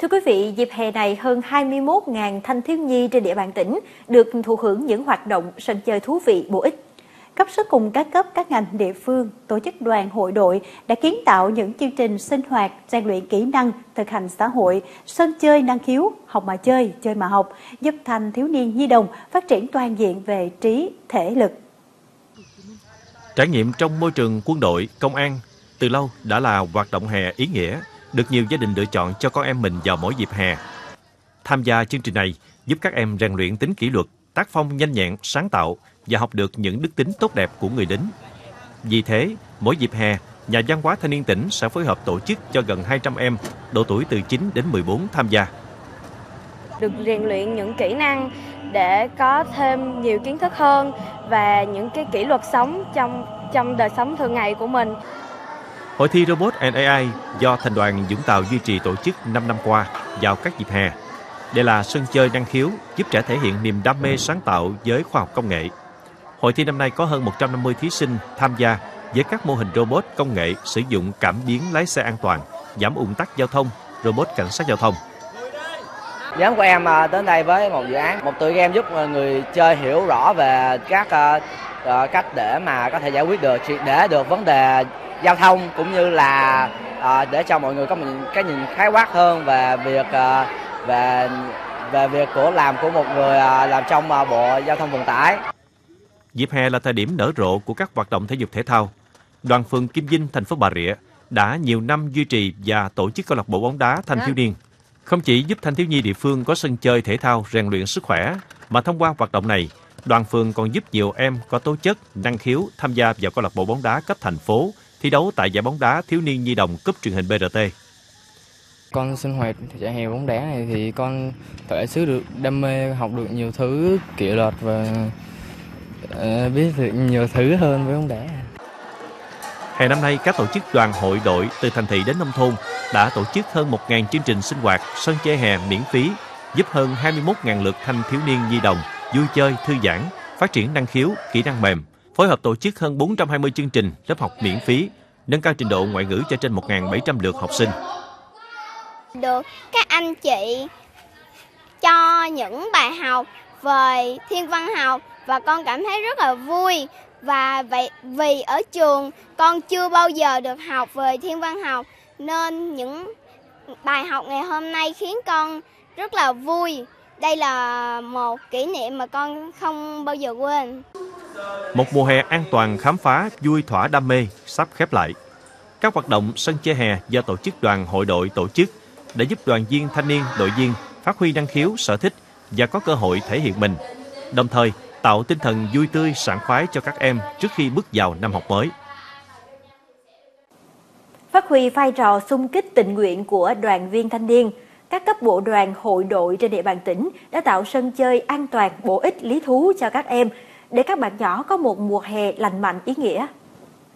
Thưa quý vị, dịp hè này hơn 21.000 thanh thiếu nhi trên địa bàn tỉnh được thụ hưởng những hoạt động sân chơi thú vị bổ ích. Cấp sức cùng các cấp, các ngành địa phương, tổ chức đoàn, hội đội đã kiến tạo những chương trình sinh hoạt, rèn luyện kỹ năng, thực hành xã hội, sân chơi năng khiếu, học mà chơi, chơi mà học, giúp thanh thiếu niên nhi đồng phát triển toàn diện về trí, thể lực. Trải nghiệm trong môi trường quân đội, công an từ lâu đã là hoạt động hè ý nghĩa, được nhiều gia đình lựa chọn cho con em mình vào mỗi dịp hè. Tham gia chương trình này giúp các em rèn luyện tính kỷ luật, tác phong nhanh nhẹn, sáng tạo và học được những đức tính tốt đẹp của người lính. Vì thế, mỗi dịp hè, nhà văn hóa thanh niên tỉnh sẽ phối hợp tổ chức cho gần 200 em độ tuổi từ 9 đến 14 tham gia. Được rèn luyện những kỹ năng để có thêm nhiều kiến thức hơn và những cái kỷ luật sống trong đời sống thường ngày của mình. Hội thi Robot and AI do Thành đoàn Vũng Tàu duy trì tổ chức 5 năm qua vào các dịp hè. Đây là sân chơi năng khiếu giúp trẻ thể hiện niềm đam mê sáng tạo với khoa học công nghệ. Hội thi năm nay có hơn 150 thí sinh tham gia với các mô hình robot công nghệ sử dụng cảm biến lái xe an toàn, giảm ùn tắc giao thông, robot cảnh sát giao thông. Nhóm của em đến đây với một dự án, một tựa game giúp người chơi hiểu rõ về các cách để mà có thể giải quyết được, triệt để được vấn đề giao thông, cũng như là để cho mọi người có một cái nhìn khái quát hơn về việc làm của một người làm trong bộ giao thông vận tải. Dịp hè là thời điểm nở rộ của các hoạt động thể dục thể thao. Đoàn phường Kim Dinh, thành phố Bà Rịa đã nhiều năm duy trì và tổ chức câu lạc bộ bóng đá thanh thiếu niên. Không chỉ giúp thanh thiếu nhi địa phương có sân chơi thể thao rèn luyện sức khỏe, mà thông qua hoạt động này, đoàn phường còn giúp nhiều em có tố chất, năng khiếu tham gia vào câu lạc bộ bóng đá cấp thành phố, thi đấu tại giải bóng đá thiếu niên nhi đồng cúp truyền hình BRT. Con sinh hoạt trại hè bóng đá này thì con thể xứ được đam mê, học được nhiều thứ kỷ luật và biết được nhiều thứ hơn với bóng đá. Hè năm nay, các tổ chức đoàn hội đội từ thành thị đến nông thôn đã tổ chức hơn 1.000 chương trình sinh hoạt sân chơi hè miễn phí, giúp hơn 21.000 lượt thanh thiếu niên nhi đồng vui chơi, thư giãn, phát triển năng khiếu, kỹ năng mềm, phối hợp tổ chức hơn 420 chương trình lớp học miễn phí, nâng cao trình độ ngoại ngữ cho trên 1.700 lượt học sinh. Được các anh chị cho những bài học về thiên văn học và con cảm thấy rất là vui, và vậy vì ở trường con chưa bao giờ được học về thiên văn học nên những bài học ngày hôm nay khiến con rất là vui. Đây là một kỷ niệm mà con không bao giờ quên. Một mùa hè an toàn, khám phá, vui thỏa đam mê sắp khép lại. Các hoạt động sân chơi hè do tổ chức đoàn hội đội tổ chức đã giúp đoàn viên thanh niên, đội viên phát huy năng khiếu, sở thích và có cơ hội thể hiện mình, đồng thời tạo tinh thần vui tươi, sảng khoái cho các em trước khi bước vào năm học mới. Phát huy vai trò xung kích tình nguyện của đoàn viên thanh niên, các cấp bộ đoàn hội đội trên địa bàn tỉnh đã tạo sân chơi an toàn, bổ ích, lý thú cho các em để các bạn nhỏ có một mùa hè lành mạnh, ý nghĩa.